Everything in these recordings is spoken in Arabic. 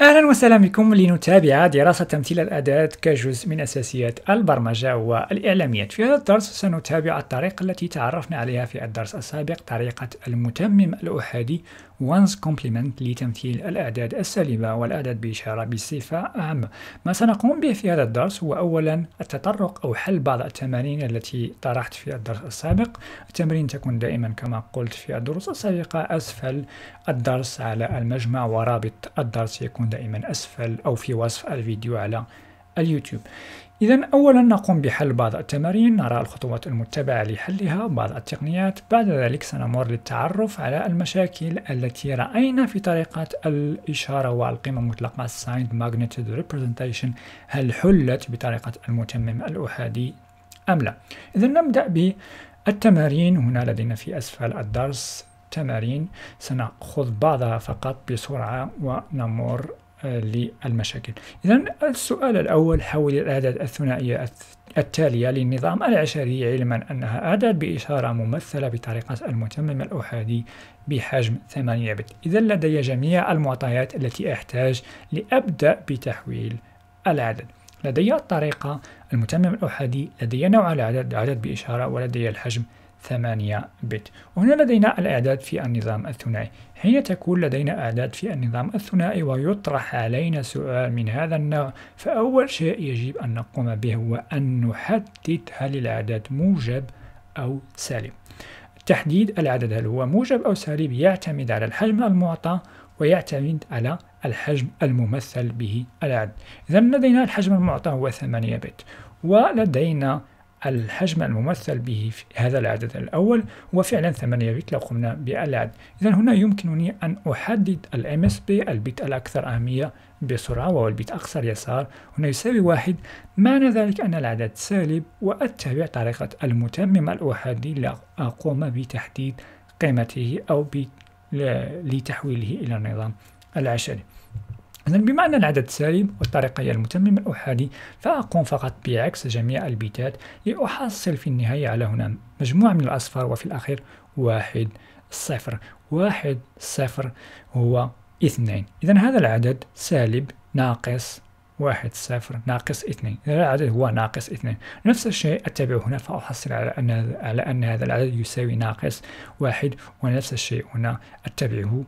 أهلا وسهلا بكم لنتابع دراسة تمثيل الأداة كجزء من أساسيات البرمجة والإعلاميات. في هذا الدرس سنتابع الطريقة التي تعرفنا عليها في الدرس السابق، طريقة المتمم الأحادي One's Complement لتمثيل الأعداد السالبة والأعداد بإشارة بصفة عامة. ما سنقوم به في هذا الدرس هو أولا التطرق أو حل بعض التمارين التي طرحت في الدرس السابق. التمارين تكون دائما كما قلت في الدروس السابقة أسفل الدرس على المجمع، ورابط الدرس يكون دائما أسفل أو في وصف الفيديو على اليوتيوب. إذا أولا نقوم بحل بعض التمارين، نرى الخطوات المتبعة لحلها، بعض التقنيات، بعد ذلك سنمر للتعرف على المشاكل التي رأينا في طريقة الإشارة والقيمة المطلقة Signed Magnetic Representation، هل حلت بطريقة المتمم الأحادي أم لا. إذا نبدأ بالتمارين، هنا لدينا في أسفل الدرس تمارين، سنأخذ بعضها فقط بسرعة ونمر للمشاكل. إذا السؤال الأول، حول الأعداد الثنائية التالية للنظام العشري، علما أنها أعداد بإشارة ممثلة بطريقة المتمم الأحادي بحجم 8 بت. إذا لدي جميع المعطيات التي أحتاج لأبدأ بتحويل العدد. لدي الطريقة المتمم الأحادي، لدي نوع العدد عدد بإشارة، ولدي الحجم 8 بت. وهنا لدينا الأعداد في النظام الثنائي. حين تكون لدينا أعداد في النظام الثنائي ويطرح علينا سؤال من هذا النوع، فأول شيء يجب أن نقوم به هو أن نحدد هل العدد موجب أو سالب. تحديد العدد هل هو موجب أو سالب يعتمد على الحجم المعطى ويعتمد على الحجم الممثل به العدد. إذا لدينا الحجم المعطى هو 8 بت، ولدينا الحجم الممثل به في هذا العدد الأول هو فعلا 8 بت لو قمنا بالعد. إذا هنا يمكنني أن أحدد الMSB، البت الأكثر أهمية بسرعة، وهو البت أقصر يسار، هنا يساوي 1. معنى ذلك أن العدد سالب، وأتبع طريقة المتمم الأحادي لأقوم بتحديد قيمته أو لتحويله إلى النظام العشري. إذن بما أن العدد سالب والطريقة هي المتمم الأحادي، فأقوم فقط بعكس جميع البيتات لأحصل في النهاية على هنا مجموعة من الأصفار، وفي الأخير 1 0. 1 0 هو 2. إذن هذا العدد سالب ناقص 1 0 ناقص 2. إذن العدد هو ناقص 2. نفس الشيء أتبع هنا فأحصل على أن هذا العدد يساوي ناقص 1، ونفس الشيء هنا أتبعه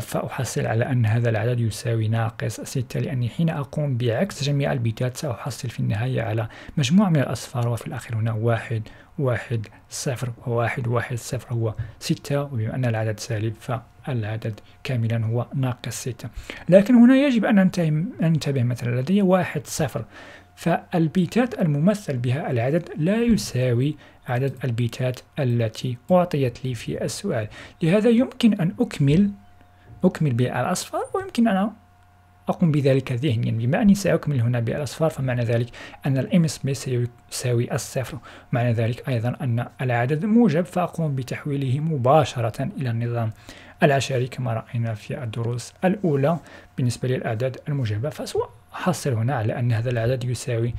فأحصل على أن هذا العدد يساوي ناقص 6، لأني حين أقوم بعكس جميع البيتات سأحصل في النهاية على مجموعة من الأصفار، وفي الأخير هنا 1 1 0. 1 1 0 هو 6، وبما أن العدد سالب فالعدد كاملا هو ناقص 6. لكن هنا يجب أن ننتبه، مثلا لدي 1 0، فالبيتات الممثل بها العدد لا يساوي عدد البيتات التي أعطيت لي في السؤال، لهذا يمكن أن أكمل بالأصفار، ويمكن أن أقوم بذلك ذهنيا. بما أني سأكمل هنا بالأصفار، فمعنى ذلك أن الMSB سيساوي 0، معنى ذلك أيضا أن العدد موجب، فأقوم بتحويله مباشرة إلى النظام العشري كما رأينا في الدروس الأولى بالنسبة للأعداد الموجبة. فسأحصل هنا على أن هذا العدد يساوي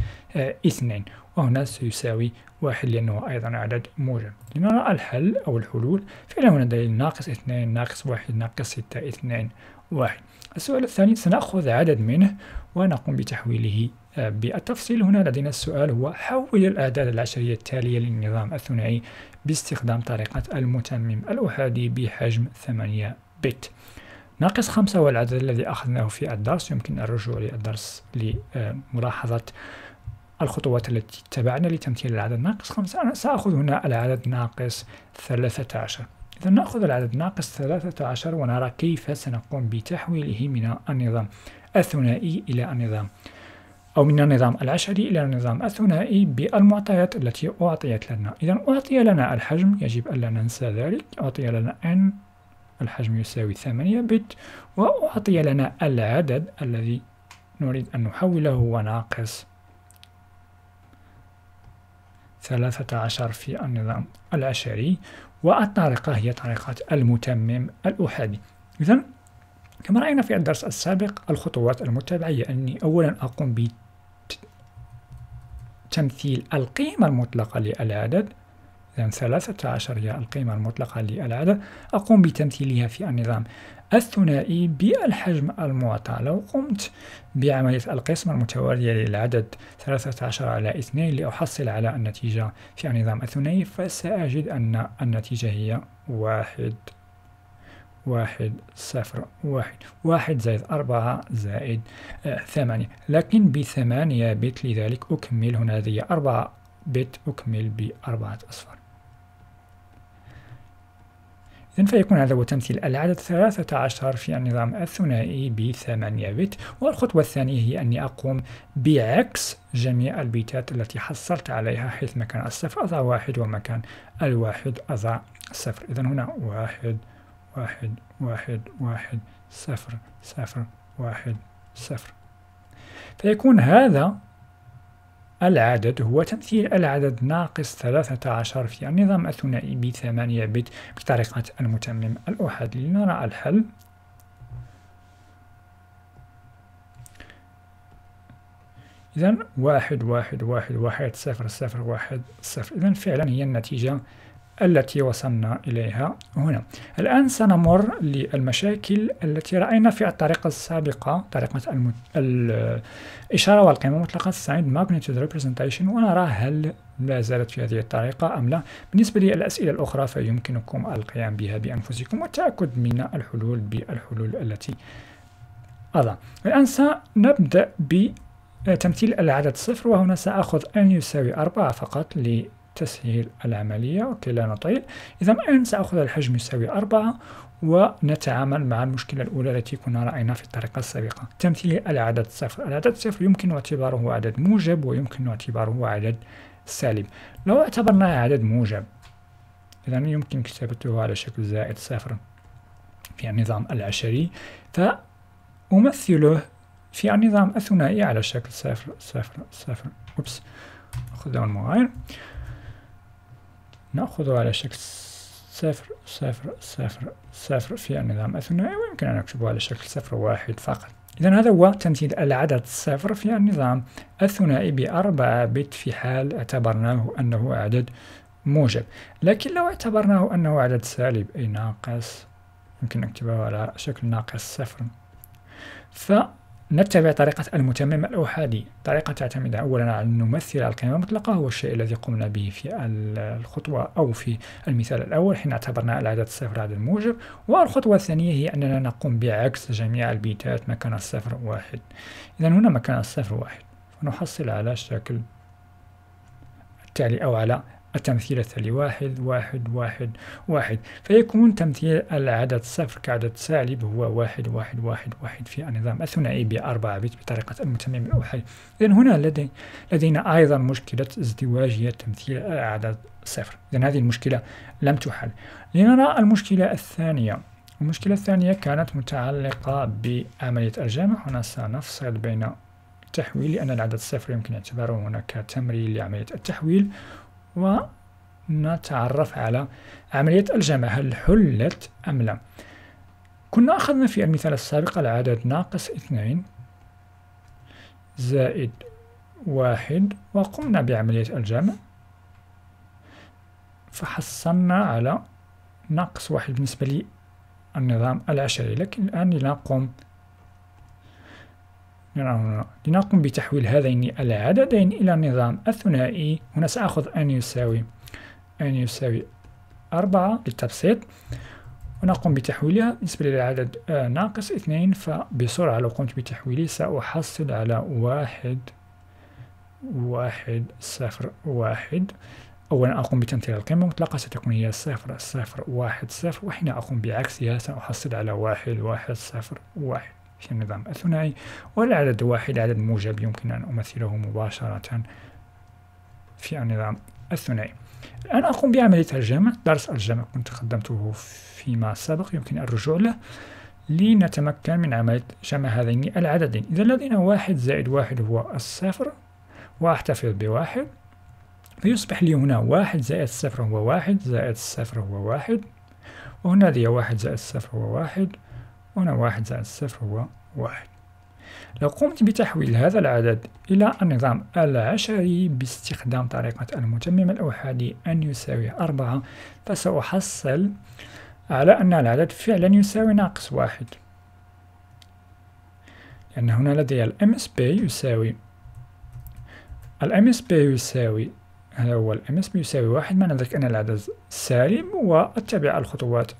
2، وهنا سيساوي 1 لأنه أيضا عدد موجب. لنرى الحل أو الحلول. فعلا هنا لدينا ناقص 2 ناقص 1 ناقص 6 2 1. السؤال الثاني سنأخذ عدد منه ونقوم بتحويله بالتفصيل. هنا لدينا السؤال هو حول الأعداد العشرية التالية للنظام الثنائي باستخدام طريقة المتمم الأحادي بحجم 8 بت. ناقص 5 هو العدد الذي أخذناه في الدرس، يمكن الرجوع للدرس لملاحظة الخطوات التي اتبعنا لتمثيل العدد ناقص 5. أنا سأخذ هنا العدد ناقص 13. إذا نأخذ العدد ناقص 13 ونرى كيف سنقوم بتحويله من النظام الثنائي إلى النظام أو من النظام العشري إلى النظام الثنائي بالمعطيات التي أعطيت لنا. إذا أعطي لنا الحجم، يجب ألا ننسى ذلك، أعطي لنا أن الحجم يساوي 8 بت، وأعطي لنا العدد الذي نريد أن نحوله هو ناقص 13 في النظام العشري، والطريقة هي طريقة المتمم الأحادي. إذا كما رأينا في الدرس السابق الخطوات المتبعة هي أني أولا أقوم بتمثيل القيمة المطلقة للعدد، إذن 13 هي القيمة المطلقة للعدد، أقوم بتمثيلها في النظام الثنائي بالحجم المعطى. لو قمت بعملية القسمة المتوالية للعدد 13 على 2 لأحصل على النتيجة في النظام الثنائي، فسأجد أن النتيجة هي 1 1 0 1 1 زائد 4 زائد 8. لكن ب8 بت، لذلك أكمل هنا لدي 4 بت أكمل ب4 أصفار. إذن فيكون هذا هو تمثيل العدد 13 في النظام الثنائي ب8 بت. والخطوة الثانية هي أني أقوم بعكس جميع البيتات التي حصلت عليها، حيث مكان الصفر أضع 1 ومكان 1 أضع 0. إذن هنا 1 1 1 1 0 0 1 0. فيكون هذا العدد هو تمثيل العدد ناقص 13 في النظام الثنائي ب8 بت بطريقة المتمم الأحادي. لنرى الحل. إذن 1 1 1 1 0 0 1 0. إذن فعلا هي النتيجة التي وصلنا إليها هنا. الآن سنمر للمشاكل التي رأينا في الطريقة السابقة، طريقة الإشارة والقيمة المطلقة Signed Magnitude Representation، ونرى هل لا زالت في هذه الطريقة أم لا. بالنسبة للأسئلة الأخرى فيمكنكم القيام بها بأنفسكم والتأكد من الحلول بالحلول التي أضع. الآن سنبدأ بتمثيل العدد 0، وهنا سأخذ n يساوي 4 فقط ل تسهيل العملية وكي لا نطيل. إذا الآن سأخذ الحجم يساوي 4 ونتعامل مع المشكلة الأولى التي كنا رأينا في الطريقة السابقة، تمثيل العدد 0. العدد 0 يمكن اعتباره عدد موجب ويمكن اعتباره عدد سالب. لو اعتبرناه عدد موجب، إذا يمكن كتابته على شكل زائد 0 في النظام العشري، فأمثله في النظام الثنائي على شكل 0 0 0. أخذ المغاير، نأخذه على شكل 0 0 0 0 في النظام الثنائي، ويمكن أن أكتبه على شكل 0 1 فقط. إذن هذا هو تمثيل العدد 0 في النظام الثنائي ب4 بت في حال اعتبرناه أنه عدد موجب. لكن لو اعتبرناه أنه عدد سالب أي ناقص، يمكن أكتبه على شكل ناقص 0. نتبع طريقة المتمم الأحادي، طريقة تعتمد أولا على أن نمثل القيمة المطلقة، هو الشيء الذي قمنا به في الخطوة أو في المثال الأول حين اعتبرنا العدد 0 عدد موجب. والخطوة الثانية هي أننا نقوم بعكس جميع البيتات مكان 0 1. إذا هنا مكان 0 1 ونحصل على الشكل التالي أو على التمثيل التالي 1 1 1 1. فيكون تمثيل العدد 0 كعدد سالب هو 1 1 1 1 في النظام الثنائي ب4 بت بطريقة المتمم الأحادي. إذن هنا لدينا أيضا مشكلة ازدواجية تمثيل العدد 0. إذن هذه المشكلة لم تحل. لنرى المشكلة الثانية. المشكلة الثانية كانت متعلقة بعملية الجمع. هنا سنفصل بين التحويل، لأن العدد 0 يمكن اعتباره هنا كتمرين لعملية التحويل، ونتعرف على عملية الجمع هل حلت أم لا. كنا أخذنا في المثال السابق العدد ناقص 2 زائد 1 وقمنا بعملية الجمع، فحصلنا على ناقص 1 بالنسبة للنظام العشري. لكن الآن لنقوم بتحويل هذين العددين إلى النظام الثنائي. هنا سأخذ n يساوي 4 للتبسيط، ونقوم بتحويلها بالنسبة للعدد ناقص 2. فبسرعة لو قمت بتحويله سأحصل على 1 1 0 1. أولا أقوم بتمثيل القيمة المطلقة، ستكون هي 0 0 1 0، وحين أقوم بعكسها سأحصل على 1 1 0 1 في النظام الثنائي. والعدد 1 عدد موجب يمكن أن أمثله مباشرة في النظام الثنائي. الآن أقوم بعملية الجمع. درس الجمع كنت قدمته فيما سبق، يمكن الرجوع له لنتمكن من عملية جمع هذين العددين. إذا لدينا 1 زائد 1 هو 0، وأحتفظ ب1 فيصبح لي هنا 1 زائد 0 هو 1 زائد 0 هو 1، وهنا لدي 1 زائد 0 هو 1، وهنا 1 زائد 0 هو 1. لو قمت بتحويل هذا العدد إلى النظام العشري باستخدام طريقة المتمم الأوحادي أن يساوي 4، فسأحصل على أن العدد فعلا يساوي ناقص 1، لأن هنا لدي ال MSP يساوي هذا هو ال MSP يساوي 1، معنى ذلك أن العدد سالب، وأتبع الخطوات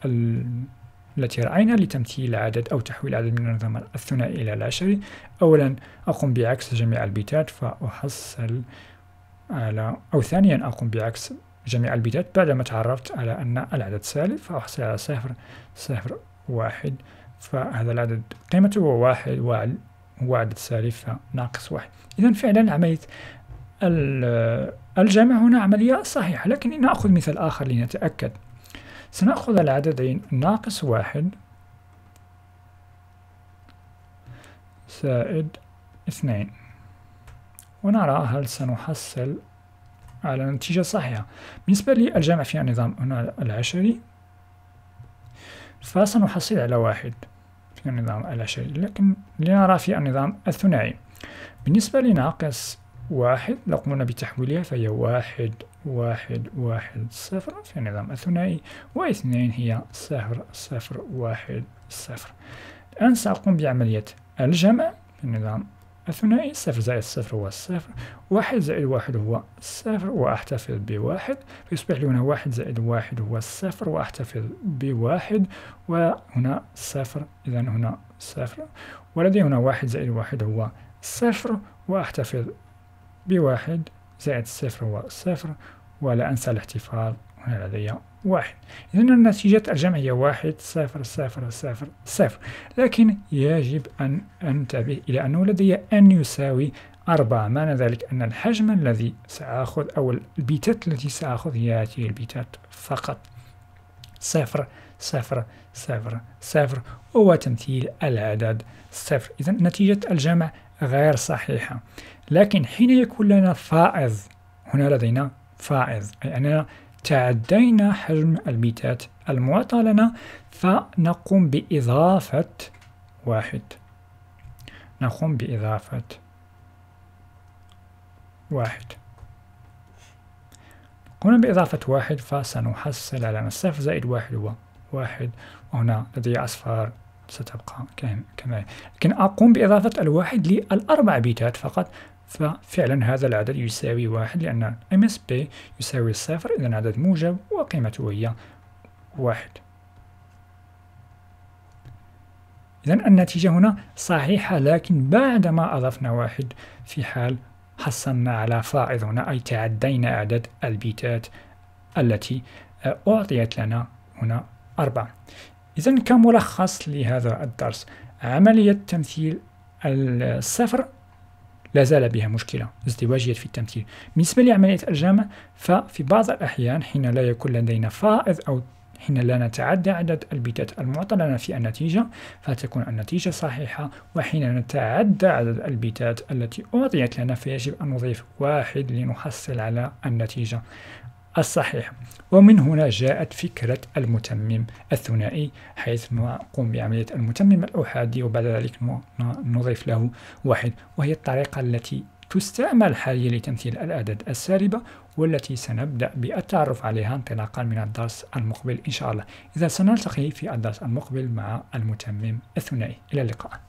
التي رأينا لتمثيل عدد أو تحويل عدد من النظام الثنائي إلى العشري. أولا أقوم بعكس جميع البيتات فأحصل على، أو ثانيا أقوم بعكس جميع البيتات بعدما تعرفت على أن العدد سالب، فأحصل على 0 0 1، فهذا العدد قيمته هو 1 وهو عدد سالب فناقص 1. إذا فعلا عملية الجمع هنا عملية صحيحة، لكن نأخذ مثال آخر لنتأكد. سنأخذ العددين ناقص 1 زائد 2 ونرى هل سنحصل على نتيجة صحيحة. بالنسبة للجمع في النظام هنا العشري فسنحصل على 1 في النظام العشري، لكن لنرى في النظام الثنائي. بالنسبة لناقص 1 لو قمنا بتحويلها فهي 1 1 1 0 في النظام الثنائي، واثنين هي 0 0 1 0. الآن سأقوم بعملية الجمع في النظام الثنائي. 0 زائد 0 هو 0، 1 زائد 1 هو 0، وأحتفظ ب1 فيصبح لي هنا 1 زائد 1 هو 0، وأحتفظ ب1 وهنا 0، إذا هنا 0، ولدي هنا 1 زائد 1 هو 0، وأحتفظ ب1 زائد 0 هو 0، ولا أنسى الاحتفاظ هنا لدي 1. إذن النتيجة الجمع هي 1 0 0 0 0، لكن يجب أن أنتبه إلى أنه لدي أن يساوي 4، معنى ذلك أن الحجم الذي سأخذ أو البيتات التي سأخذ هي هذه البيتات فقط، 0 0 0 0، وهو تمثيل العدد 0. إذن نتيجة الجمع غير صحيحة، لكن حين يكون لنا فائض، هنا لدينا فائض أي أننا تعدينا حجم البيتات المعطى لنا، فنقوم بإضافة 1، قمنا بإضافة 1 فسنحصل على 0 زائد 1 هو 1، وهنا لدي أصفار ستبقى كما هي، لكن أقوم بإضافة ال1 لل4 بيتات فقط، ففعلا هذا العدد يساوي 1 لأن MSP يساوي 0، إذا عدد موجب وقيمته هي 1. إذا النتيجة هنا صحيحة، لكن بعدما أضفنا 1 في حال حصلنا على فائض هنا، أي تعدينا عدد البيتات التي أعطيت لنا هنا 4. إذا كملخص لهذا الدرس، عملية تمثيل 0 لا زال بها مشكلة، ازدواجية في التمثيل. بالنسبة لعملية الجمع ففي بعض الأحيان حين لا يكون لدينا فائض أو حين لا نتعدى عدد البيتات المعطى لنا في النتيجة فتكون النتيجة صحيحة، وحين نتعدى عدد البيتات التي أعطيت لنا فيجب أن نضيف 1 لنحصل على النتيجة الصحيح. ومن هنا جاءت فكرة المتمم الثنائي، حيث نقوم بعملية المتمم الأوحادي وبعد ذلك نضيف له 1، وهي الطريقة التي تستعمل حاليا لتمثيل الأعداد السالبة، والتي سنبدأ بالتعرف عليها انطلاقا من الدرس المقبل إن شاء الله. إذا سنلتقي في الدرس المقبل مع المتمم الثنائي، إلى اللقاء.